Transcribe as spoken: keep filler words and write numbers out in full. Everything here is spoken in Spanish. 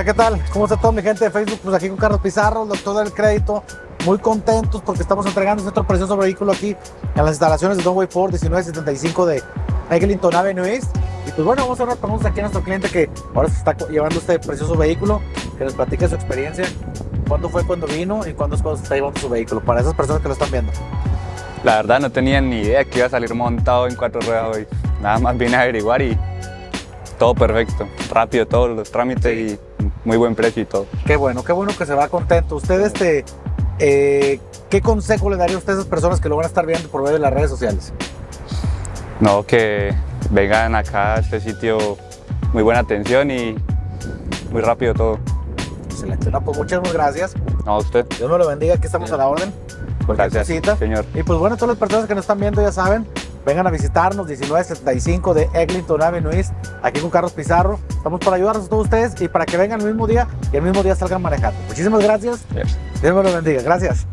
Hola, ¿qué tal? ¿Cómo está todo mi gente de Facebook? Pues aquí con Carlos Pizarro, el doctor del crédito. Muy contentos porque estamos entregando nuestro precioso vehículo aquí en las instalaciones de Don Way Ford diecinueve setenta y cinco de Eglinton Ave E. Y pues bueno, vamos a hablar con nosotros aquí a nuestro cliente que ahora se está llevando este precioso vehículo, que nos platique su experiencia, cuándo fue cuando vino y cuándo es cuando se está llevando su vehículo, para esas personas que lo están viendo. La verdad no tenía ni idea que iba a salir montado en cuatro ruedas hoy. Nada más vine a averiguar y todo perfecto, rápido todos los trámites y muy buen precio y todo. Qué bueno, qué bueno que se va contento. Usted, este, eh, ¿qué consejo le daría a usted a esas personas que lo van a estar viendo por medio de las redes sociales? No, que vengan acá a este sitio, muy buena atención y muy rápido todo. Excelente, no, pues muchas gracias. No, a usted. Dios me lo bendiga, aquí estamos sí. A la orden. Gracias, visita. Señor. Y pues bueno, todas las personas que nos están viendo ya saben, vengan a visitarnos, diecinueve setenta y cinco de Eglinton Ave E, aquí con Carlos Pizarro. Estamos para ayudarnos a todos ustedes y para que vengan el mismo día y el mismo día salgan manejando. Muchísimas gracias. Yes. Dios me lo bendiga. Gracias.